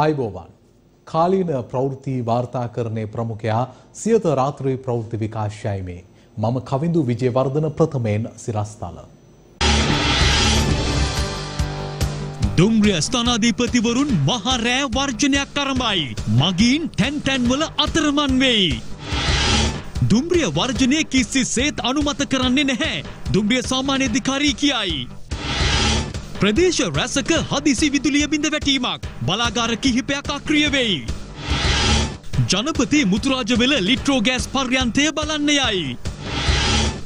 आयबोवान खालीन प्रवृत्ति वार्ता करने प्रमुखया सियत रात्रि प्रवृत्ति विकासय में मम कविंदु विजयवर्धन प्रथमेन सिरास्ताल डोंगरी स्थानाधिपति वरुण महारे वर्जन्या करमई मगिन 10 वल अतरमन वेई डुम्रिया वर्जने किसी सेत अनुमत करने नहीं डुम्रिया सामान्य अधिकारी की आई प्रदेश रसक हदीसी विदुलिय बिंद वैटीमाक बलागार की हिप्याका क्रियवेई जनपति मुतुराज वेल लिट्रो गैस पर्यंते बलन्ने आई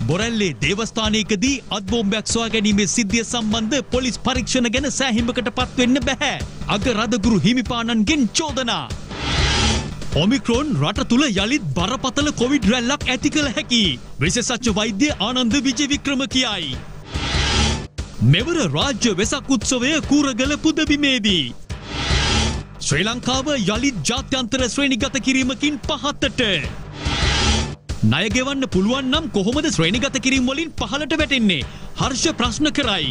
बोरेल्ले देवस्थानेकदी अद्बोम्बයක් සොයාගැනීමේ සිද්ධිය සම්බන්ධ පොලිස් පරීක්ෂණ ගැන සෑහීමකටපත් වෙන්න බෑ අගරදගුරු හිමිපාණන්ගෙන් චෝදනා ओमिक्रॉन रटतुल यालित बरपतल कोविड रैलक एथिकल है कि विशेषज्ञ वैद्य आनंद विजय विक्रम की आई मेवर राज्य वेसक उत्सवे कूरगल पुदबिमेदी श्रीलंकाव यालित जात्यांतर श्रेणीगत किरीमकिन 57ට ණය ගෙවන්න පුළුවන් නම් කොහොමද ශ්‍රේණිගත කිරීම වලින් පහළට වැටෙන්නේ හර්ෂ ප්‍රශ්න කරයි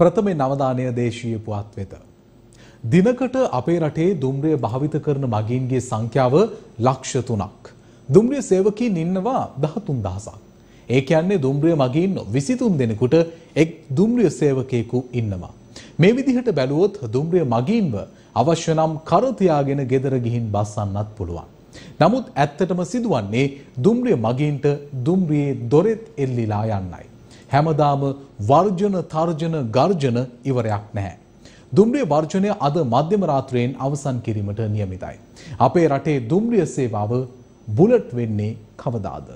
ප්‍රථම නවදානය දේශීය පුවත් වෙත දිනකට අපේ රටේ දුම්රිය භාවිත කරන මගීන්ගේ සංඛ්‍යාව ලක්ෂ 3ක්. දුම්රිය සේවකීන් ඉන්නවා 13000ක්. ඒ කියන්නේ දුම්රිය මගීන් 23 දෙනෙකුට එක් දුම්රිය සේවකයෙකු ඉන්නවා. මේ විදිහට බැලුවොත් දුම්රිය මගීන්ව අවශ්‍ය නම් කර තියාගෙන ගෙදර ගිහින් බස්සන්නත් පුළුවන්. නමුත් ඇත්තටම සිදුවන්නේ දුම්රිය මගීන්ට දුම්රියේ දොරෙත් එල්ලීලා යන්නයි. හැමදාම වර්ජන තර්ජන ගර්ජන ඉවරයක් නැහැ. දුම්රිය වර්ජනය අද මධ්‍යම රාත්‍රියෙන් අවසන් කිරීමට නියමිතයි. අපේ රටේ දුම්රිය සේවාව බුලට් වෙන්නේ කවදාද?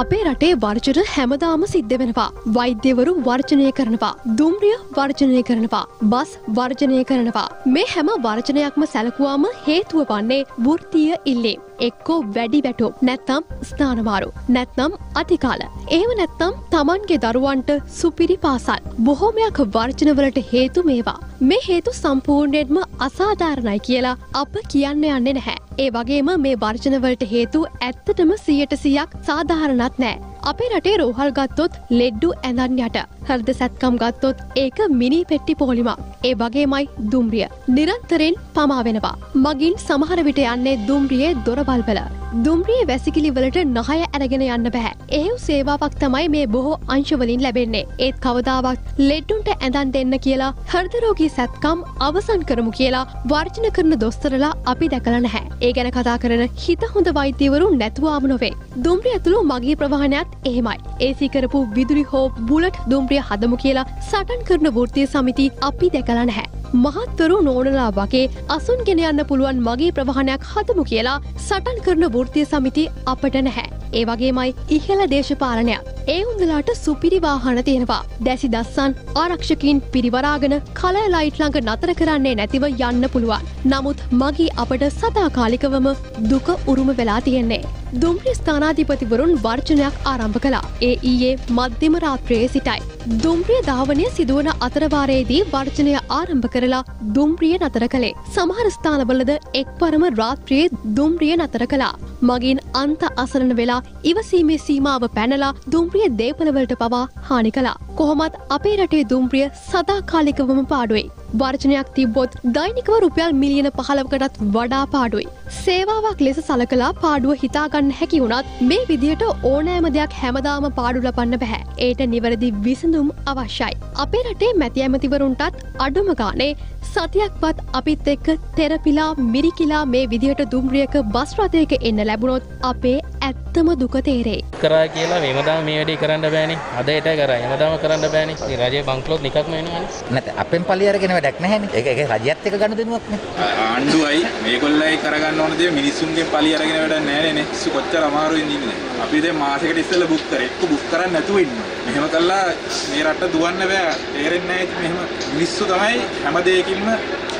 අපේ රටේ වර්ජන හැමදාම සිද්ධ වෙනවා. වෛද්‍යවරු වර්ජනය කරනවා. දුම්රිය වර්ජනය කරනවා. බස් වර්ජනය කරනවා. මේ හැම වර්ජනයක්ම සැලකුවාම හේතුව වන්නේ වෘත්තීය ඉල්ලීම්. එක්කෝ වැඩි වැටුම් නැත්නම් ස්ථානමාරු නැත්නම් අතිකාල එහෙම නැත්නම් Tamanගේ දරුවන්ට සුපිරි පාසල් බොහෝමයක් වර්ජන වලට හේතු මේවා මේ හේතු සම්පූර්ණයෙන්ම අසාධාරණයි කියලා අප කියන්න යන්නේ නැහැ ඒ වගේම මේ වර්ජන වලට හේතු ඇත්තටම 100% සාධාරණත් නැහැ අපේ රටේ රෝහල් ගත්තොත් ලෙඩ්ඩු ඇඳන් යට හෘද සැත්කම් ගත්තොත් ඒක මිනි පෙට්ටි පොලිමක් ඒ වගේමයි දුම්රිය නිරන්තරයෙන් පමා වෙනවා මගින් සමහර විට යන්නේ දුම්රියේ දොරවල් වල දුම්රියේ වැසිකිලි වලට නහය අරගෙන යන්න බෑ එහෙව් සේවාවක් තමයි මේ බොහෝ අංශ වලින් ලැබෙන්නේ ඒත් කවදාවත් ලෙඩ්ඩුන්ට ඇඳන් දෙන්න කියලා හෘද රෝගී සැත්කම් අවසන් කරමු කියලා වර්ජන කරන දොස්තරලා අපි දැකලා නැහැ ඒ ගැන කතා කරන හිත හොඳ වෛද්‍යවරු නැතුවම නොවේ දුම්රිය ඇතුළු මගී ප්‍රවාහනයත් එහෙමයි ඒසී කරපු විදුලි හෝ බුලට් දුම්රිය හදමු කියලා සටන් කරන වෘත්තීය සමිතිය අපි දැකලා නැහැ. මහත්වරු නෝනලා වගේ අසුන්ගෙන යන්න පුළුවන් මගේ ප්‍රවාහනයක් හදමු කියලා සටන් කරන වෘත්තීය සමිතිය අපට නැහැ. ඒ වගේමයි ඉහළ දේශපාලනය. ඒ උන්දලාට සුපිරි වාහන තියෙනවා. දැසි දස්සන් ආරක්ෂකීන් පිරිවරාගෙන කලර් ලයිට් ළඟ නතර කරන්නේ නැතිව යන්න පුළුවන්. නමුත් මගේ අපට සදාකාලිකවම දුක උරුම වෙලා තියෙන්නේ. දුම්රිය ස්ථානාධිපතිවරුන් වර්ජනයක් ආරම්භ කළා. ඒ ඊයේ මධ්‍යම රාත්‍රියේ සිටයි. දුම්රිය ධාවනය සිදුවන අතරවාරයේදී වර්ජනය ආරම්භ කරලා දුම්රිය නතර කළේ. සමහර ස්ථානවලද එක්වරම රාත්‍රියේ දුම්රිය නතර කළා. මගින් අන්ත අසරණ වෙලා ඉවසීමේ සීමාව පැනලා දුම්රිය දේපළ වලට පවා හානි කළා. කොහොමත් අපේ රටේ දුම්රිය සදාකාලිකවම පාඩුවේ. වර්ජනයක් තිබ්බොත් දෛනිකව රුපියල් මිලියන 15කටත් වඩා පාඩුයි. සේවාවක් ලෙස සලකලා පාඩුව හිතා ගන්න හැකි වුණත් මේ විදියට ඕනෑම දෙයක් හැමදාම පාඩු ලබන්න බෑ. ඒට නිවැරදි විසඳුම් අවශ්‍යයි. අපේ රටේ මැති ඇමතිවරුන්ටත් අඩුම ගානේ සතියක්වත් අපිත් එක්ක තෙරපිලා මිරිකිලා මේ විදියට දුම්රියක බස් රථයක එන්න ලැබුණොත් අපේ ඇත්තම දුක තේරෙයි. කරා කියලා හැමදාම මේ වැඩේ කරන්න බෑනේ. අද ඒට කරා. හැමදාම කරන්න බෑනේ. ඉතින් රජයේ බංක්ලොත් නිකක්ම එනවනේ. නැත්නම් අපෙන් පලියරගෙන වැඩක් නැහැනේ. ඒක රජයත් එක්ක ගන්න දෙනුවක් නේ. ආණ්ඩුවයි මේගොල්ලයි කරගන්න ඕන දේ මිනිස්සුන්ගේ පලිය අරගෙන වැඩක් නැහැ නේ. සු කොච්චර අමාරුවෙන් ඉන්නේ. අපි දැන් මාසෙකට ඉස්සෙල්ලා බුක් කරේ. ඒක බුක් කරන්නේ නැතුව ඉන්නවා. මෙහෙම කළා මේ රට දුවන්න බෑ. තේරෙන්නේ නැහැ ඉතින් මෙහෙම මිනිස්සු තමයි හැම දෙයකින්ම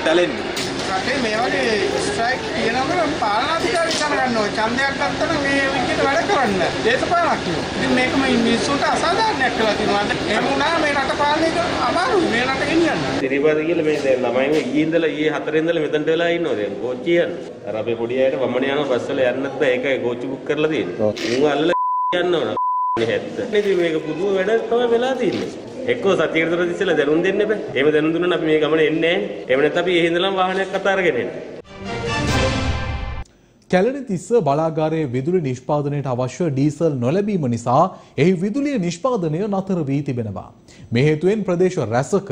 තැලෙන්නේ. රටේ මේ වගේ ස්ට්‍රයික් තියෙනවා නම් පාලනාධිකාරී කරගන්න ඕනේ. ඡන්දයක් ගන්න මේ විදිහට වැඩ කරන්න. දේශපාලනඥයෝ. ඉතින් මේක මේ මිනිස්සුන්ට අසාධාරණයක් කියලා තියෙනවා. එහෙම වුණා මේ රට පාලනය කරන්න අමාරුයි. මේ රට ගෙනියන්න. ඉතිරිපද කියලා මේ දැන් ළමයින් ඊයේ ඉඳලා ඊයේ 4 ඉඳලා මෙතනට වෙලා ඉන්නවා දැන් ගෝච්චි යන්න. අර අපේ පොඩි අයට වමන යනවා බස් වල යන්නත් බෑ. ඒකයි ගෝච්චි බුක් කරලා තියෙන්නේ. උන් අල්ලලා යන්න ඕන. 70. ඉතින් මේක පුදුම වැඩක් තමයි වෙලා තියෙන්නේ. එක්කෝ සතියකට දොර දිස්සලා දැනුම් දෙන්න එපා. එහෙම දැනුම් දුන්නා නම් අපි මේ ගමනේ එන්නේ නැහැ. එහෙම නැත්නම් අපි එහෙ ඉඳලම වාහනයක් අත අරගෙන එන්න. කැලණිතිස්ස බලාගාරයේ විදුලි නිෂ්පාදනයට අවශ්‍ය ඩීසල් නොලැබීම නිසා එහි විදුලිය නිෂ්පාදනය නතර වී තිබෙනවා. මේ හේතුවෙන් ප්‍රදේශ රැසක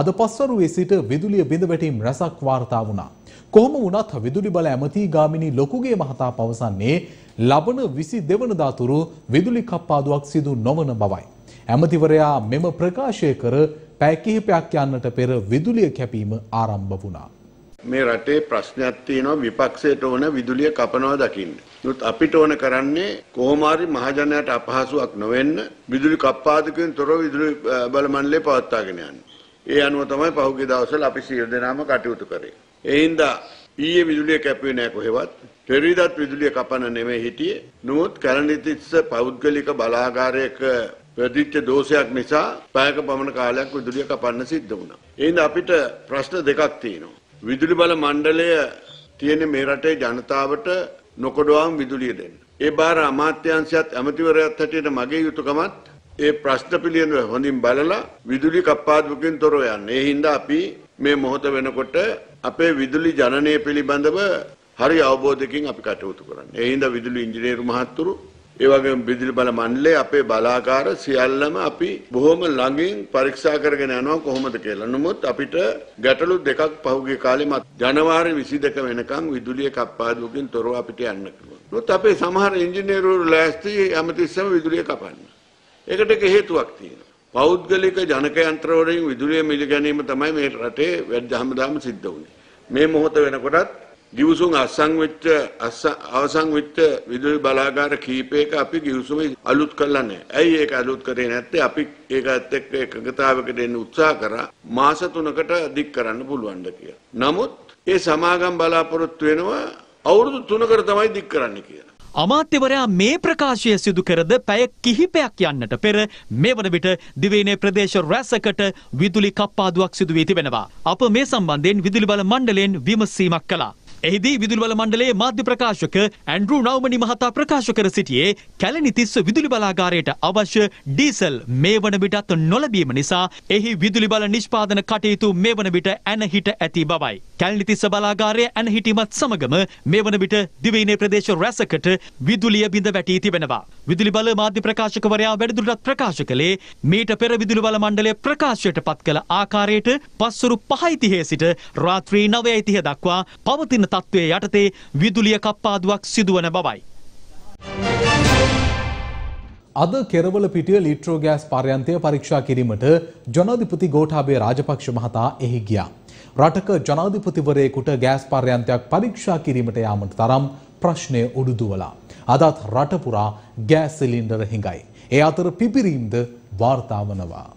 අද පස්වරුවේ සිට විදුලිය බිඳ වැටීම් රැසක් වාර්තා වුණා. කොහොම වුණත් විදුලි බල ඇමති ගාමිණී ලොකුගේ මහතා පවසන්නේ ලබන 22 වෙනිදා තුරු විදුලි කප්පාදුවක් සිදු නොවන බවයි. ඇමතිවරයා මෙම ප්‍රකාශය කර පැය කිහිපයක් යන්නට පෙර විදුලිය කැපීම ආරම්භ වුණා. මේ රටේ ප්‍රශ්නයක් තියෙනවා විපක්ෂයට ඕන විදුලිය කපනවා දකින්න. නමුත් අපිට ඕන කරන්නේ කොහොම හරි මහජනයාට අපහසුාවක් නොවෙන්න විදුලි කප්පාදුකෙන් තොරව විදුලි බල මණ්ඩලය පවත්වාගෙන යන්න. ඒ අනුව තමයි පහුගිය දවස්වල අපි සියලු දෙනාම කටයුතු කරේ. ඒ හින්දා ඊයේ විදුලිය කැපුවේ නැහැ කොහෙවත්. පෙරේදත් විදුලිය කපන නෙමෙයි හිටියේ. නමුත් කැලණිතිස්ස පෞද්ගලික බලාගාරයක වැඩිච්ච දෝෂයක් නිසා පැයක පමණ කාලයක් විදුලිය කපන්න සිද්ධ වුණා. ඒ හින්දා අපිට ප්‍රශ්න දෙකක් තියෙනවා. විදුලි බල මණ්ඩලය තියෙන මේ රටේ ජනතාවට නොකඩවාම් විදුලිය දෙන්න. ඒ බාර අමාත්‍යාංශයත් ඇමතිවරයාත් හැටියට මගේ යුතුයකමත් ඒ ප්‍රශ්න පිළිබඳව හොඳින් බලලා විදුලි කප්පාදුවකින් තොරව යන්න. ඒ හින්දා අපි මේ මොහොත වෙනකොට අපේ විදුලි ජනනය පිළිබඳව හරි අවබෝධයකින් අපි කටයුතු කරන්නේ. ඒ හින්දා විදුලි ඉංජිනේරු මහත්තුරු ඒ වගේම විදුලි බල මණ්ඩලයේ අපේ බලාකාර සියල්ලම අපි බොහොම ළඟින් පරීක්ෂා කරගෙන යනවා කොහොමද කියලා. නමුත් අපිට ගැටලු දෙකක් පහුගිය කාලේ ජනවාරි 22 වෙනකන් විදුලිය කප්පාදුවකින් තොරව අපිට යන්න කිව්වා. නමුත් අපේ සමහර ඉංජිනේරුවරු ලෑස්ති හැමතිස්සම විදුලිය කපන්න. ඒකට හේතුවක් තියෙනවා. පෞද්ගලික ජනකයන්ත්‍රවලින් විදුලිය මිල ගැනීම තමයි මේ රටේ වැඩිමදාම සිද්ධ වුනේ. මේ මොහොත වෙනකොටත් ගිවිසුම් අවසන් වෙච්ච විදුලි බලාගාර කීපයක අපි ගිවිසුම අලුත් කළා නැහැ. ඇයි ඒක අලුත් කරේ නැත්තේ? අපි ඒකත් එක්ක එකඟතාවයකට එන්න උත්සාහ කරා මාස 3කට දික් කරන්න පුළුවන් ද කියලා. නමුත් ඒ සමාගම් බලාපොරොත්තු වෙනවා අවුරුදු 3කට තමයි දික් කරන්න කියලා. අමාත්‍යවරයා මේ ප්‍රකාශය සිදු කරද පැය කිහිපයක් යන්නට පෙර මේ වන විට දිවයිනේ ප්‍රදේශ රැසකට විදුලි කප්පාදුවක් සිදු වී තිබෙනවා. අප මේ සම්බන්ධයෙන් විදුලි බල මණ්ඩලයෙන් විමසීමක් කළා. එහිදී විදුලි බල මණ්ඩලයේ මාධ්‍ය ප්‍රකාශක ඇන්ඩ්‍රු නවමනි මහතා ප්‍රකාශ කර සිටියේ කැලණිතිස්ස විදුලි බලාගාරයට අවශ්‍ය ඩීසල් මේ වන විටත් නොලැබීම නිසා එහි විදුලි බල නිෂ්පාදන කටයුතු මේ වන විට ඇනහිට ඇති බවයි. කැලණිතිස්ස බලාගාරය ඇනහිටීමත් සමගම මේ වන විට දිවයිනේ ප්‍රදේශ රැසකට විදුලිය බිඳ වැටී තිබෙනවා. විදුලි බල මාධ්‍ය ප්‍රකාශකවරයා වැඩිදුරටත් ප්‍රකාශ කළේ මීට පෙර විදුලි බල මණ්ඩලය ප්‍රකාශයට පත් කළ ආකාරයට පස්වරු 5:30 සිට රාත්‍රී 9:30 දක්වා පවතින තත්ත්වයේ යටතේ විදුලිය කප්පාදුවක් සිදුවන බවයි. අද කෙරවල පිටිය ලිට්‍රෝ ගෑස් පර්යන්තය පරීක්ෂා කිරීමට ජනාධිපති ගෝඨාභය රාජපක්ෂ මහතා එහි ගියා. රටක ජනාධිපතිවරයෙකුට ගෑස් පර්යන්තයක් පරීක්ෂා කිරීමට යාමට තරම් ප්‍රශ්නය උඩුදුවලා. අදත් රට පුරා ගෑස් සිලින්ඩර හිඟයි. ඒ අතර පිපිරීම්ද වාර්තා වනවා.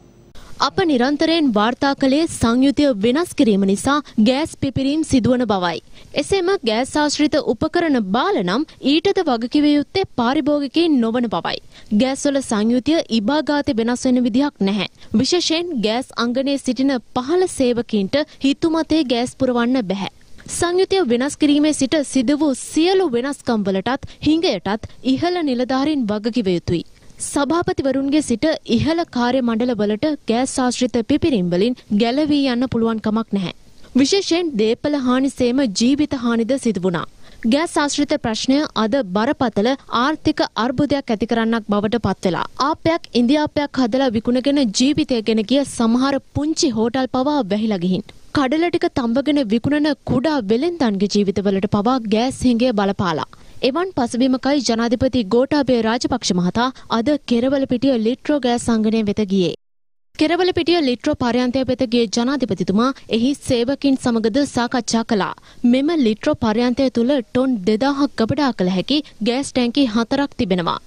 අප නිරන්තරයෙන් වාර්තා කළේ සංයුතිය වෙනස් කිරීම නිසා ගෑස් පිපිරීම් සිදුවන බවයි. එසේම ගෑස් ආශ්‍රිත උපකරණ බාලනම් ඊටද වගකිව යුත්තේ පාරිභෝගිකයින් නොවන බවයි. ගෑස්වල සංයුතිය ඉබාගාතේ වෙනස් වෙන විදිහක් නැහැ. විශේෂයෙන් ගෑස් අංගණයේ සිටින පහළ සේවකීන්ට හිතුමතේ ගෑස් පුරවන්න බෑ. සංයුතිය වෙනස් කිරීමේ සිට සිදු වූ සියලු වෙනස්කම් වලටත් හිඟයටත් ඉහළ නිලධාරීන් වගකිව යුතුයි. සභාපතිවරුන්ගේ සිට ඉහළ කාර්ය මණ්ඩලවලට ගෑස් ආශ්‍රිත පිපිරීම් වලින් ගැලවී යන්න පුළුවන් කමක් නැහැ. විශේෂයෙන් දේපළ හානිසේම ජීවිත හානිද සිදු වුණා. ගෑස් ආශ්‍රිත ප්‍රශ්නය අද බරපතල ආර්ථික අර්බුදයක් ඇති කරන්නක් බවට පත් වෙලා. ආපයක් ඉන්දියාපයක් හදලා විකුණගෙන ජීවිතය ගෙන ගිය සමහර පුංචි හෝටල් පවා වැහිලා ගිහින්. කඩල ටික තඹගෙන විකුණන කුඩා වෙළෙන්දන්ගේ ජීවිතවලට පවා ගෑස් හිඟය බලපාලා. එවන් පසුබිමකයි ජනාධිපති ගෝඨාභය රාජපක්ෂ මහතා අද කෙරවලපිටිය ලිට්‍රෝ ගෑස් සංගණය වෙත ගියේ. කෙරවලපිටිය ලිට්‍රෝ පර්යන්තය වෙත ගිය ජනාධිපතිතුමා එහි සේවකින් සමගද සාකච්ඡා කළා. මෙම ලිට්‍රෝ පර්යන්තය තුළ ටොන් 2000ක් ගබඩා කළ හැකි ගෑස් ටැංකි 4ක් තිබෙනවා.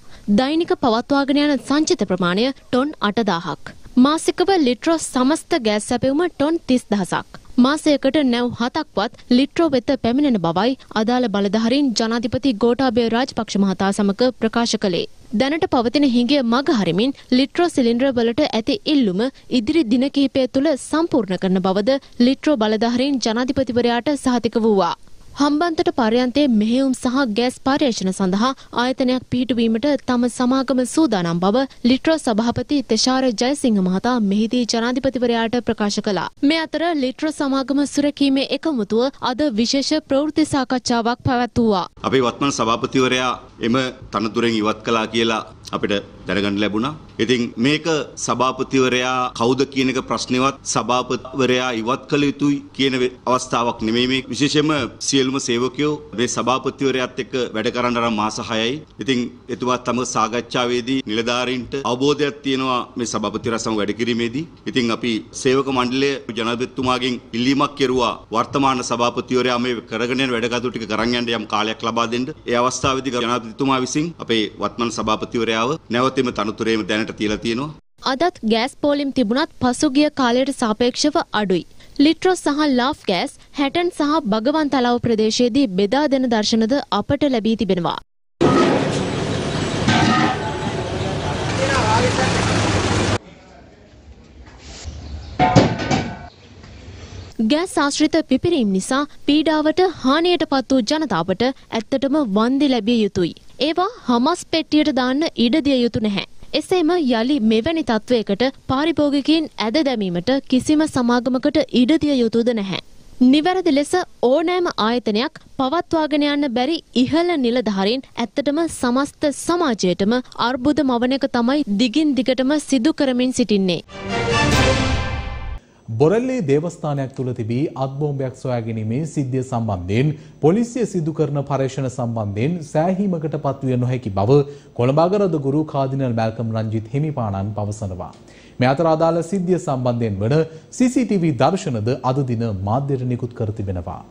දෛනික පවත්වාගෙන යන සංචිත ප්‍රමාණය ටොන් 8000ක්. මාසිකව ලිට්‍රෝ සමස්ත ගෑස් සැපයුම ටොන් 30000ක්. මාසයකට නැව් 7ක්වත් ලිට්‍රෝ වෙත පැමිණෙන බවයි අදාළ බලධාරීන් ජනාධිපති ගෝඨාභය රාජපක්ෂ මහතා සමග ප්‍රකාශ කළේ. දැනට පවතින හිඟය මගහරිමින් ලිට්‍රෝ සිලින්ඩර වලට ඇති ඉල්ලුම ඉදිරි දින කිහිපය තුළ සම්පූර්ණ කරන බවද ලිට්‍රෝ බලධාරීන් ජනාධිපතිවරයාට සහතික වූවා. හම්බන්තොට පර්යන්තයේ මෙහෙයුම් සහ ගෑස් පර්යේෂණ සඳහා ආයතනයක් පිහිටුවීමට තම සමාගම සූදානම් බව ලිට්‍රෝ සභාපති තෙෂාර ජයසිංහ මහතා මෙහිදී ජනාධිපතිවරයාට ප්‍රකාශ කළා. මේ අතර ලිට්‍රෝ සමාගම සුරැකීමේ එකමුතුව අද විශේෂ ප්‍රවෘත්ති සාකච්ඡාවක් පැවැත්වුවා. අපේ වත්මන් සභාපතිවරයා එම තනතුරෙන් ඉවත් කළා කියලා අපිට දැනගන්න ලැබුණා. ඉතින් මේක සභාපතිවරයා කවුද කියන එක ප්‍රශ්නෙවත් සභාපතිවරයා ඉවත් කළ යුතුයි කියන අවස්ථාවක් නෙමෙයි මේ. විශේෂයෙන්ම සියලුම සේවකයෝ මේ සභාපතිවරයාත් එක්ක වැඩ කරන්න ආරම්භ මාස 6යි. ඉතින් එතුමාත් තම සාකච්ඡාවේදී නිලධාරීන්ට අවබෝධයක් තියෙනවා මේ සභාපතිවරයා සමග වැඩ කිරීමේදී. ඉතින් අපි සේවක මණ්ඩලය ජනාධිපතිතුමාගෙන් ඉල්ලීමක් කෙරුවා වර්තමාන සභාපතිවරයා මේ කරගෙන යන වැඩ කටයුතු ටික කරන් යන්න යම් කාලයක් ලබා දෙන්න. ඒ අවස්ථාවේදී ජනාධිපතිතුමා විසින් අපේ වත්මන් සභාපතිවරයා නැවතම තනතුරේම දැනට තියලා තියෙනවා. අදත් ගෑස් පෝලිම් තිබුණත් පසුගිය කාලයට සාපේක්ෂව අඩුයි. ලිට්‍රෝ සහ ලාෆ් ගෑස් හැටන් සහ භගවන් තලාව ප්‍රදේශයේදී බෙදා දෙන දර්ශනද අපට ලැබී තිබෙනවා. ගෑස් ආශ්‍රිත පිපිරීම් නිසා පීඩාවට හානියට පත් වූ ජනතාවට ඇත්තටම වන්දි ලැබිය යුතුයි. ඒවා හමස් පෙට්ටියට දාන්න ඉඩ දිය යුතු නැහැ. එසේම යලි මෙවැනි තත්වයකට පාරිභෝගිකයින් ඇද දැමීමට කිසිම සමාගමකට ඉඩ දිය යුතුද නැහැ. නිවැරදි ලෙස ඕනෑම ආයතනයක් පවත්වාගෙන යන්න බැරි ඉහළ නිලධාරීන් ඇත්තටම සමස්ත සමාජයටම අර්බුද මවන එක තමයි දිගින් දිගටම සිදු කරමින් සිටින්නේ. බොරැල්ලේ දේවස්ථානයක් තුළ තිබී අත් බෝම්බයක් සොයාගැනීමේ සිද්ධිය සම්බන්ධයෙන් පොලිසිය සිදු කරන පරීක්ෂණ සම්බන්ධයෙන් සෑහීමකට පත්විය නොහැකි බව කොළඹ අගරද ගුරු කාදිනල් බැල්කම් රංජිත් හිමිපාණන් පවසනවා. මේ අතර අදාළ සිද්ධිය සම්බන්ධයෙන් වන CCTV දර්ශනද අද දින මාධ්‍යයට නිකුත් කර තිබෙනවා.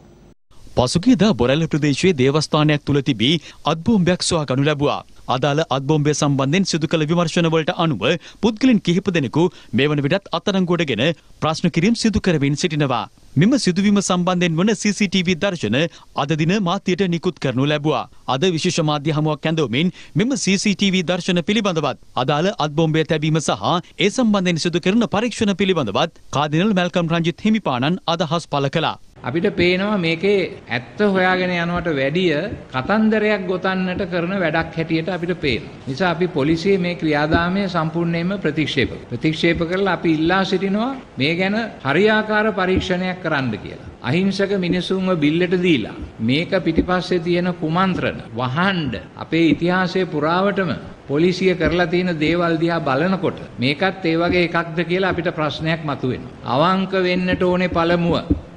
පසුගියදා බොරැල්ල ප්‍රදේශයේ දේවස්ථානයක් තුළ තිබී අත් බෝම්බයක් සොයාගනු ලැබුවා. අදාළ අත් බෝම්බය සම්බන්ධයෙන් සිදු කළ විමර්ශනවලට අනුව පුද්ගලින් කිහිප දෙනෙකු මේ වන විටත් අත්අඩංගුවටගෙන ප්‍රශ්න කිරීම් සිදු කරමින් සිටිනවා. මෙම සිදුවීම සම්බන්ධයෙන් වන CCTV දර්ශන අද දින මාධ්‍යයට නිකුත් කරනු ලැබුවා. අද විශේෂ මාධ්‍ය හමුවක් ඇඳවමින් මෙම CCTV දර්ශන පිළිබඳවත් අදාළ අත් බෝම්බය තැබීම සහ ඒ සම්බන්ධයෙන් සිදු කරන පරීක්ෂණ පිළිබඳවත් කාදිනල් මැල්කම් රංජිත් හිමිපාණන් අදහස් පළ කළා. අපිට පේනවා මේකේ ඇත්ත හොයාගෙන යනවට වැඩිය කතන්දරයක් ගොතන්නට කරන වැඩක් හැටියට අපිට පේනවා. නිසා අපි පොලිසිය මේ ක්‍රියාදාමය සම්පූර්ණයෙන්ම ප්‍රතික්ෂේප කරලා අපි ඉල්ලා සිටිනවා මේ ගැන හරියාකාර පරීක්ෂණයක් කරන්න කියලා. අහිංසක මිනිසුන්ව බිල්ලට දීලා මේක පිටිපස්සේ තියෙන කුමන්ත්‍රණ වහන්න අපේ ඉතිහාසයේ පුරාවටම පොලිසිය කරලා තියෙන දේවල් දිහා බලනකොට මේකත් ඒ වගේ එකක්ද කියලා අපිට ප්‍රශ්නයක් මතුවෙනවා. අවංක වෙන්නට ඕනේ පළමුව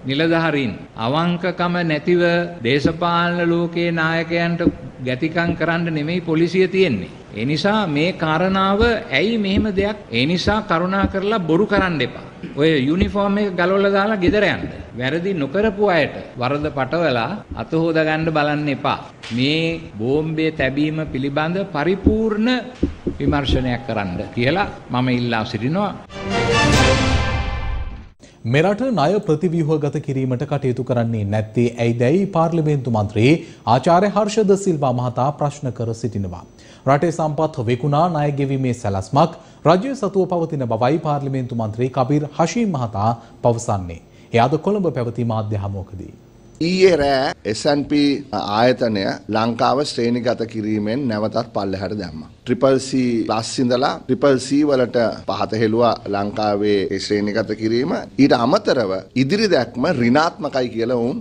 නිලධාරීන්. අවංකකම නැතිව දේශපාලන ලෝකයේ නායකයන්ට ගැටිකම් කරන්න නෙමෙයි පොලිසිය තියෙන්නේ. ඒ නිසා මේ කාරණාව ඇයි මෙහෙම දෙයක්? ඒ නිසා කරුණා කරලා බොරු කරන්න එපා. ඔය යුනිෆෝම් එක ගලවලා දාලා ගෙදර යන්න. වැරදි නොකරපු අයට වරද පටවලා අත හොදා ගන්න බලන්න එපා. මේ බෝම්බේ තැබීම පිළිබඳ පරිපූර්ණ විමර්ශනයක් කරන්න කියලා මම ඉල්ලා සිටිනවා. මෙරට ණය ප්‍රතිව්‍යුහගත කිරීමට කටයුතු කරන්නේ නැත්තේ ඇයිදැයි පාර්ලිමේන්තු මන්ත්‍රී ආචාර්ය හර්ෂද සිල්වා මහතා ප්‍රශ්න කර සිටිනවා. රටේ සම්පත් වෙකුණා ණය ගෙවීමේ සැලැස්මක් රජය සතුව පවතින බවයි පාර්ලිමේන්තු මන්ත්‍රී කබීර් හෂීම් මහතා පවසන්නේ. එයාද කොළඹ පැවති මාධ්‍ය හමුවකදී. ඊයේ රෑ S&P ආයතනය ලංකාව ශ්‍රේණිගත කිරීමෙන් නැවතත් පල්ලෙහාට දැම්මා. CCC ප්ලස් ඉඳලා CCC වලට පහත හෙළුවා ලංකාවේ ශ්‍රේණිගත කිරීම. ඊට අමතරව ඉදිරි දැක්ම ඍණාත්මකයි කියලා වුන්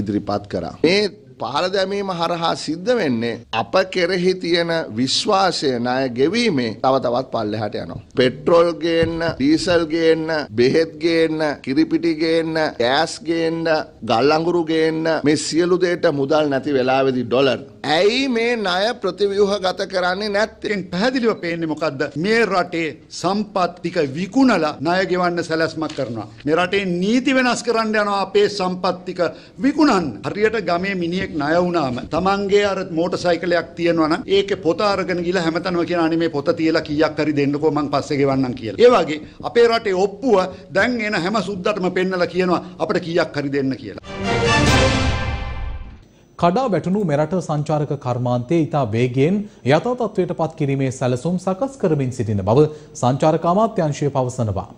ඉදිරිපත් කරා. මේ පහළ දැමීම හරහා සිද්ධ වෙන්නේ අප කෙරෙහි තියෙන විශ්වාසය ණය ගෙවීමේ තව තවත් පල්ලෙහාට යනවා. පෙට්‍රෝල් ගේන්න, ඩීසල් ගේන්න, බෙහෙත් ගේන්න, කිරිපිටි ගේන්න, ගෑස් ගේන්න, ගල් අඟුරු ගේන්න මේ සියලු දේට මුදල් නැති වෙලාවේදී ඩොලර් ඇයි මේ ණය ප්‍රතිව්‍යුහගත කරන්නේ නැත්තේ? පැහැදිලිව පේන්නේ මොකද්ද? මේ රටේ සම්පත් ටික විකුණලා ණය ගෙවන්න සැලැස්මක් කරනවා. මේ රටේ නීති වෙනස් කරන්න යනවා අපේ සම්පත් ටික විකුණන්න. හරියට ගමේ මිනිහෙක් ණය වුණාම තමන්ගේ අර මෝටර් සයිකලයක් තියෙනවා නම් ඒකේ පොත අරගෙන ගිහලා හැමතැනම කියන අනේ මේ පොත තියලා කීයක් හරි දෙන්නකෝ මං පස්සේ ගෙවන්නම් කියලා. ඒ වගේ අපේ රටේ ඔප්පුව දැන් එන හැම සුද්දටම පෙන්නලා කියනවා අපිට කීයක් හරි දෙන්න කියලා. කඩා වැටුණු මෙරට සංචාරක කර්මාන්තයේ ඉතා වේගයෙන් යථා තත්වයට පත් කිරීමේ සැලසුම් සකස් කරමින් සිටින බව සංචාරක අමාත්‍යාංශය පවසනවා.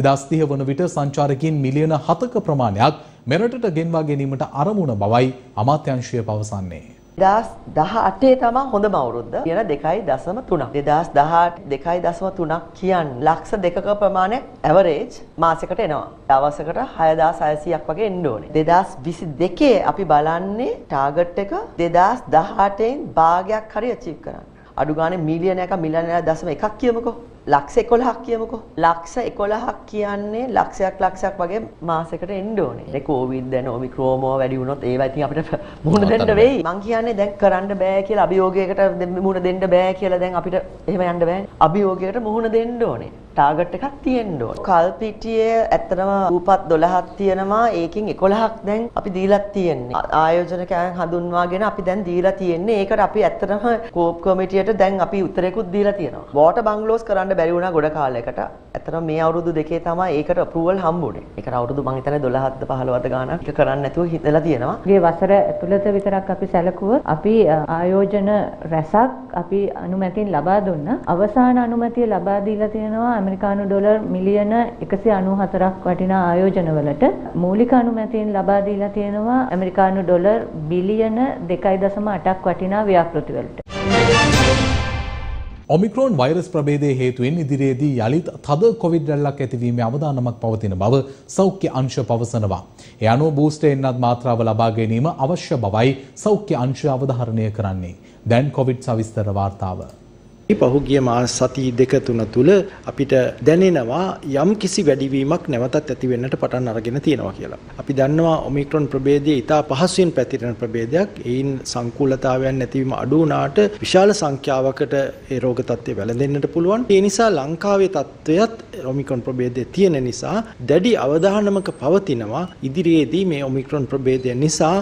2030 වන විට සංචාරකයන් මිලියන 7ක ප්‍රමාණයක් මෙරටට ගෙන්වා ගැනීමට අරමුණ බවයි අමාත්‍යාංශය පවසන්නේ. 2018 තමයි හොඳම අවුරුද්ද. 2.3ක්. 2018 2.3ක් කියන්නේ ලක්ෂ 2ක ප්‍රමාණයක් ඇවරේජ් මාසයකට එනවා. දවසකට 6600ක් වගේ එන්න ඕනේ. 2022 අපි බලන්නේ ටාගට් එක 2018 න් භාගයක් හරි achieve කරන්න. අඩු ගානේ මිලියනයක 0.1ක් කියමුකෝ. ලක්ෂ 11ක් කියමුකෝ. ලක්ෂ 11ක් කියන්නේ ලක්ෂයක් වගේ මාසයකට එන්න ඕනේ. ඒ කොවිඩ් දැන් ඔමික්‍රෝන් වැඩි වුණොත් ඒවා ඉතින් අපිට මුහුණ දෙන්න වෙයි. මං කියන්නේ දැන් කරන්න බෑ කියලා අභියෝගයකට මුහුණ දෙන්න බෑ කියලා දැන් අපිට එහෙම යන්න බෑනේ. අභියෝගයකට මුහුණ දෙන්න ඕනේ. ටාගට් එකක් තියෙන්න ඕනේ. කල්පිටියේ ඇත්තටම රූපත් 12ක් තියෙනවා. ඒකෙන් 11ක් දැන් අපි දීලා තියෙන්නේ. ආයෝජනකයන් හඳුන්වාගෙන අපි දැන් දීලා තියෙන්නේ. ඒකට අපි ඇත්තටම කෝප් කමිටියට දැන් අපි උත්තරයකුත් දීලා තියෙනවා. වෝටර් බංගලෝස් කරන්න බැරි වුණා ගොඩ කාලයකට. අතන මේ අවුරුදු දෙකේ තමයි ඒකට අප්‍රූවල් හම්බුනේ. ඒක අවුරුදු මං හිතන්නේ 12ද 15ද ගානක් එක කරන්න නැතුව හිතලා තියෙනවා. මේ වසර ඇතුළත විතරක් අපි සැලකුවොත් අපි ආයෝජන රැසක් අපි අනුමැතින් ලබා දුන්නා. අවසාන අනුමැතිය ලබා දීලා තියෙනවා ඇමරිකානු ඩොලර් මිලියන 194ක් වටිනා ආයෝජනවලට. මූලික අනුමැතියෙන් ලබා දීලා තියෙනවා ඇමරිකානු ඩොලර් බිලියන 2.8ක් වටිනා ව්‍යාපෘතිවලට. ඔමික්‍රෝන් වෛරස් ප්‍රභේදයේ හේතුවෙන් ඉදිරියේදී යලිත් තද කොවිඩ් රැල්ලක් ඇතිවීමේ අවදානමක් පවතින බව සෞඛ්‍ය අංශ පවසනවා. ඒ අනුව බූස්ටර් එන්නත් මාත්‍රාව ලබා ගැනීම අවශ්‍ය බවයි සෞඛ්‍ය අංශය අවධාරණය කරන්නේ. දැන් කොවිඩ් සවිස්තර වාර්තාව. පහුගිය මාස සති 2-3 තුල අපිට දැනෙනවා යම් කිසි වැඩිවීමක් නැවතත් ඇති වෙන්නට පටන් අරගෙන තියෙනවා කියලා. අපි දන්නවා ඔමික්‍රොන් ප්‍රභේදය ඉතා පහසුවෙන් පැතිරෙන ප්‍රභේදයක්. ඒයින් සංකූලතාවයන් නැතිවීම අඩු වුණාට විශාල සංඛ්‍යාවකට ඒ රෝග තත්ත්වය වැළඳෙන්නට පුළුවන්. ඒ නිසා ලංකාවේ තත්ත්වයත් ඔමික්‍රොන් ප්‍රභේදය තියෙන නිසා දැඩි අවධානමක පවතිනවා. ඉදිරියේදී මේ ඔමික්‍රොන් ප්‍රභේදය නිසා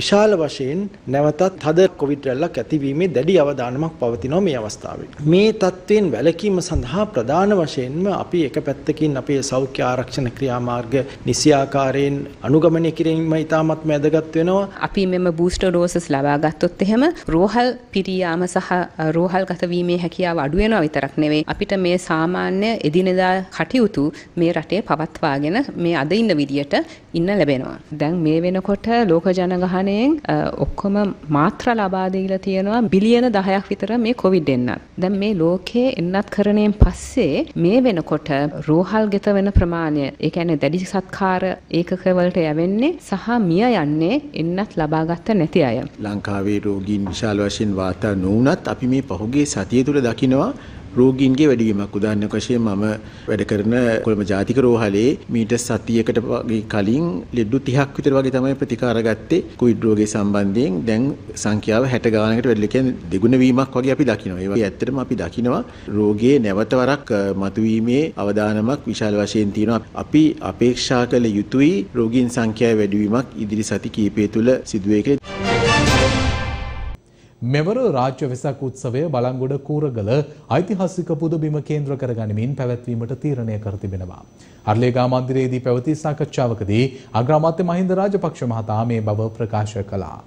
විශාල වශයෙන් නැවතත් තද කොවිඩ් රැල්ලක් ඇතිවීමේ දැඩි අවධානමක් පවතිනවා මේ අවස්ථාවේ. මේ තත්ත්වයෙන් වැළකීම සඳහා ප්‍රධාන වශයෙන්ම අපි එක පැත්තකින් අපේ සෞඛ්‍ය ආරක්ෂණ ක්‍රියාමාර්ග නිසියාකාරයෙන් අනුගමනය කිරීම ඉතාමත් වැදගත් වෙනවා. අපි මෙම බූස්ටර් ඩෝසස් ලබා ගත්තොත් එහෙම රෝහල් පිරියාම සහ රෝහල්ගත වීමේ හැකියාව අඩු වෙනවා විතරක් නෙවෙයි අපිට මේ සාමාන්‍ය එදිනෙදා කටයුතු මේ රටේ පවත්වාගෙන මේ අද ඉන්න විදියට ඉන්න ලැබෙනවා. දැන් මේ වෙනකොට ලෝක ජනගහණයෙන් ඔක්කොම මාත්‍ර ලබා දීලා තියෙනවා බිලියන 10ක් විතර මේ කොවිඩ් එන්නත්. දැන් මේ ලෝකයේ එන්නත් කරණයෙන් පස්සේ මේ වෙනකොට රෝහල් ගත වෙන ප්‍රමාණය ඒ කියන්නේ දැඩි සත්කාර ඒකක වලට යවෙන්නේ සහ මිය යන්නේ එන්නත් ලබා ගත නැති අය. ලංකාවේ රෝගීන් විශාල වශයෙන් වාතා නොවුනත් අපි මේ පහුගිය සතිය තුළ දකිනවා රෝගීන්ගේ වැඩිවීමක්. උදාහරණයක් වශයෙන් මම වැඩ කරන කොළඹ ජාතික රෝහලේ මීට සතියකට කලින් ලෙඩු 30ක් විතර වගේ තමයි ප්‍රතිකාර ගත්තේ කොවිඩ් රෝගය සම්බන්ධයෙන්. දැන් සංඛ්‍යාව 60 ගානකට වැඩිලා කියන්නේ දෙගුණ වීමක් වගේ අපි දකිනවා. ඒ වගේ ඇත්තටම අපි දකිනවා රෝගයේ නැවත වරක් මතුවීමේ අවදානමක් විශාල වශයෙන් තියෙනවා. අපි අපේක්ෂා කළ යුතුයි රෝගීන් සංඛ්‍යාවේ වැඩිවීමක් ඉදිරි සති කිහිපය තුළ සිදු වේ කියලා. මෙවර රාජ්‍ය වෙසක් උත්සවය බලංගොඩ කූරගල ඓතිහාසික පුදබිම කේන්ද්‍ර කරගනිමින් පැවැත්වීමට තීරණය කර තිබෙනවා. අරලේගා මන්දිරයේදී පැවති සාකච්ඡාවකදී අග්‍රාමාත්‍ය මහින්ද රාජපක්ෂ මහතා මේ බව ප්‍රකාශ කළා.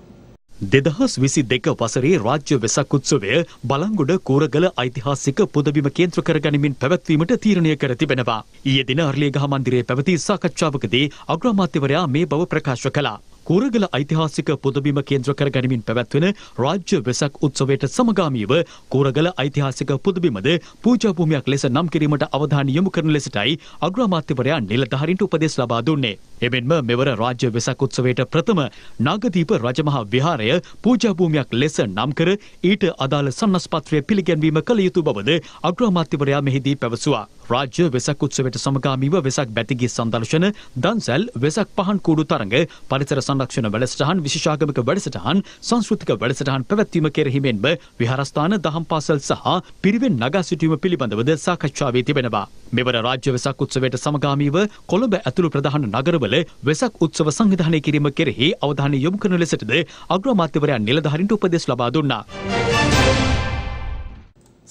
2022 වසරේ රාජ්‍ය වෙසක් උත්සවය බලංගොඩ කූරගල ඓතිහාසික පුදබිම කේන්ද්‍ර කරගනිමින් පැවැත්වීමට තීරණය කර තිබෙනවා. ඊයේ දින අරලේගා මන්දිරයේ පැවති සාකච්ඡාවකදී අග්‍රාමාත්‍යවරයා මේ බව ප්‍රකාශ කළා. කූරගල ඓතිහාසික පුදබිම කේන්ද්‍ර කර ගැනීමෙන් පැවැත්වෙන රාජ්‍ය වෙසක් උත්සවයට සමගාමීව කූරගල ඓතිහාසික පුදබිමද පූජා භූමියක් ලෙස නම් කිරීමට අවධානය යොමු කරන ලෙසටයි අග්‍රාමාත්‍යවරයා නිලධාරීන්ට උපදෙස් ලබා දුන්නේ. එමෙන්ම මෙවර රාජ්‍ය වෙසක් උත්සවයට ප්‍රථම නාගදීප රජමහා විහාරය පූජා භූමියක් ලෙස නම් කර ඊට අදාළ සන්නස්පත්‍රය පිළිගැන්වීම කළ යුතු බවද අග්‍රාමාත්‍යවරයා මෙහිදී පැවසුවා. රාජ්‍ය වෙසක් උත්සවයට සමගාමීව වෙසක් බැතිගිය සංදර්ශන, දන්සැල්, වෙසක් පහන් කූඩු තරඟ, පරිසර සංරක්ෂණ වැඩසටහන්, විශේෂාගමික වැඩසටහන්, සංස්කෘතික වැඩසටහන් පැවැත්වීම කෙරෙහි මෙන්ම විහාරස්ථාන, දහම් පාසල් සහ පිරිවෙන් නගා සිටීම පිළිබඳවද සාකච්ඡා වී තිබෙනවා. මෙවර රාජ්‍ය වෙසක් උත්සවයට සමගාමීව කොළඹ ඇතුළු ප්‍රධාන නගරවල වෙසක් උත්සව සංවිධානය කිරීම කෙරෙහි අවධානය යොමු කරන ලෙසටද අග්‍රාමාත්‍යවරයා නිලධාරීන්ට උපදෙස් ලබා දුන්නා.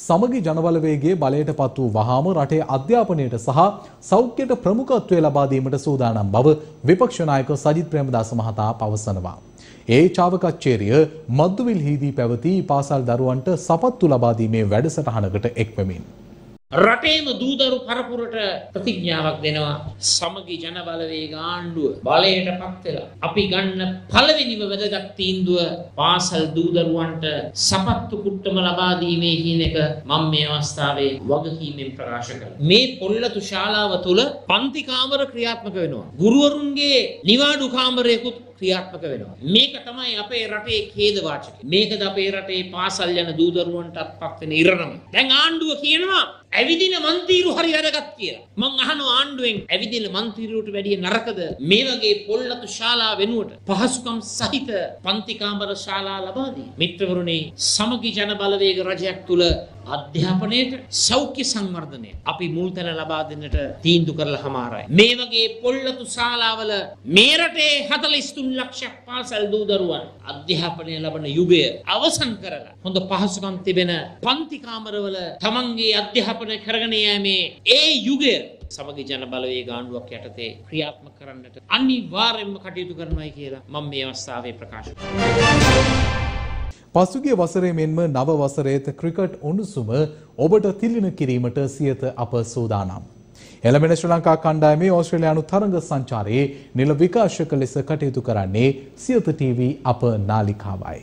සමගි ජනබලවේගයේ බලයට පත් වූ වහාම රටේ අධ්‍යාපනයට සහ සෞඛ්‍යයට ප්‍රමුඛත්වය ලබා දීමට සූදානම් බව විපක්ෂ නායක සජිත් ප්‍රේමදාස මහතා පවසනවා. ඒ චාවකච්චේරිය මද්දුවිල්හිදී පැවති පාසල් දරුවන්ට සපත්තු ලබා දීමේ වැඩසටහනකට එක්වමින් රටේම දූදරු පරපුරට ප්‍රතිඥාවක් දෙනවා සමගි ජන බලවේග ආණ්ඩුව බලයට පත් වෙලා අපි ගන්න පළවෙනිම වැදගත් තීන්දුව පාසල් දූදරුවන්ට සපත්තු කුට්ටම ලබා දීමේ කියන එක මම මේ අවස්ථාවේ වගකීමෙන් ප්‍රකාශ කරනවා මේ පොල්ලතු ශාලාව තුල පන්ති කාමර ක්‍රියාත්මක වෙනවා ගුරුවරුන්ගේ නිවාඩු කාමරයකුත් ක්‍රියාත්මක වෙනවා මේක තමයි අපේ රටේ ඛේදවාචකය මේකද අපේ රටේ පාසල් යන දූදරුවන්ටත් පත් වෙන ඉරණම දැන් ආණ්ඩුව කියනවා ඇවිදින මන්තිරු හරි වැඩගත් කියලා මං අහනවා ආණ්ඩුවෙන් ඇවිදින මන්තිරුට වැඩිය නරකද මේ වගේ පොල්ලතු ශාලා වෙනුවට පහසුකම් සහිත පන්ති කාමර ශාලා ලබා දී මිත්‍රවරුනි සමගි ජන බලවේග රජයක් තුල අධ්‍යාපනයේ සෞඛ්‍ය සංවර්ධනය අපි මුල්තැන ලබා දෙන්නට තීන්දුව කරලා හමාරයි මේ වගේ පොල්ලතු ශාලාවල මේ රටේ 43 ලක්ෂයක් පාසල් දූ දරුවන් අධ්‍යාපනය ලබන යුගය අවසන් කරලා හොඳ පහසුකම් තිබෙන පන්ති කාමරවල තමන්ගේ අධ්‍යාපනය කරගෙන යෑමේ ඒ යුගය සමගි ජන බලවේග ආණ්ඩුවක් යටතේ ක්‍රියාත්මක කරන්නට අනිවාර්යයෙන්ම කටයුතු කරනවායි කියලා මම මේ අවස්ථාවේ ප්‍රකාශ කරනවා පසුගිය වසරේ මෙන්ම නව වසරේත ක්‍රිකට් උණුසුම ඔබට තිළින කිරීමට සියත අප සූදානම්. එළඹෙන ශ්‍රී ලංකා කණ්ඩායමේ ඕස්ට්‍රේලියානු තරඟ සංචාරයේ නිල විකාශක ලෙස කටයුතු කරන්නේ සියත ටීවී අප නාලිකාවයි.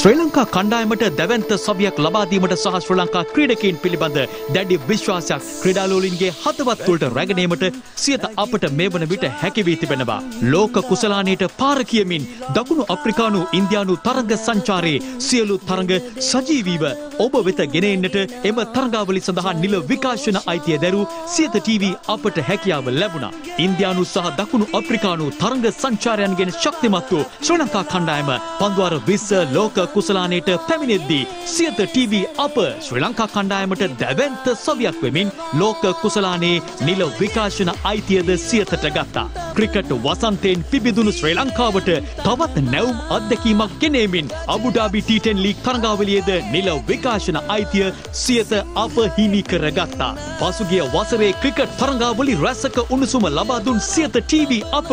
ශ්‍රී ලංකා කණ්ඩායමට දැවැන්ත සවියක් ලබා දීමට සහ ශ්‍රී ලංකා ක්‍රීඩකයන් පිළිබඳ දැඩි විශ්වාසයක් ක්‍රීඩාලෝලීන්ගේ හදවත් තුළට රැගෙනීමට සියත අපට මේ වන විට හැකි වී තිබෙනවා. ලෝක කුසලානයට පාර කියමින් දකුණු අප්‍රිකානු ඉන්දියානු තරඟ සංචාරයේ සියලු තරඟ සජීවීව ඔබ වෙත ගෙන එන්නට එම තරඟාවලිය සඳහා නිල විකාශන අයිතිය දැරූ සියත ටීවී අපට හැකියාව ලැබුණා. ඉන්දියානු සහ දකුණු අප්‍රිකානු තරඟ සංචාරයන්ගෙන් ශක්තිමත් වූ ශ්‍රී ලංකා කණ්ඩායම 2020 ලෝක කුසලානයට පැමිණෙද්දී සියත ටීවී අප ශ්‍රී ලංකා කණ්ඩායමට දැවැන්ත සවියක් වෙමින් ලෝක කුසලානයේ නිල විකාශන අයිතියද සියතට ගත්තා. ක්‍රිකට් වසන්තයෙන් පිබිදුණු ශ්‍රී ලංකාවට තවත් නැවුම් අත්දැකීමක් ගෙනෙමින් අබුඩාබි ටී10 ලීග් තරඟාවලියේද නිල විකාශන අයිතිය සියත අප හිමි කරගත්තා. පසුගිය වසරේ ක්‍රිකට් තරඟාවලි රැසක උණුසුම ලබා දුන් සියත ටීවී අප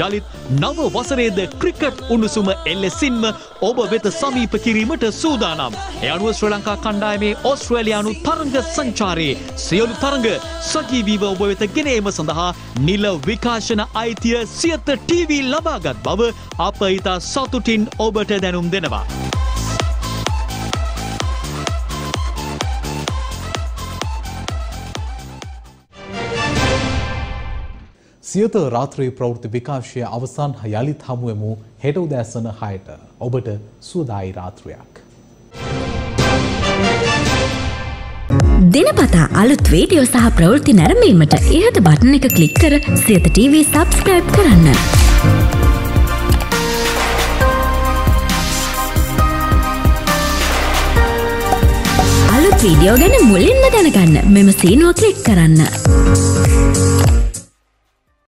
ජලිත් නව වසරේද ක්‍රිකට් උණුසුම එලෙසින්ම ඔබ වෙත සමීප කිරීමට සූදානම්. ඒ අනුව ශ්‍රී ලංකා කණ්ඩායමේ ඕස්ට්‍රේලියානු තරඟ සංචාරයේ සියලු තරඟ සජීවීව ඔබ වෙත ගෙන ඒම සඳහා නිල විකාශන අයිතිය සියත ටීවී ලබාගත් බව අප ඉතා සතුටින් ඔබට දැනුම් දෙනවා. සියත රාත්‍රී ප්‍රවෘත්ති විකාශය අවසන් යලිත් හමුවෙමු හෙට උදෑසන 6ට. ඔබට සුවදායි රාත්‍රියක්. දිනපතා අලුත් වීඩියෝ සහ ප්‍රවෘත්ති නැරඹීමට ඉහත බටන් එක ක්ලික් කර සියත ටීවී subscribe කරන්න. අලුත් වීඩියෝ ගැන මුලින්ම දැනගන්න මෙම සීනුව ක්ලික් කරන්න.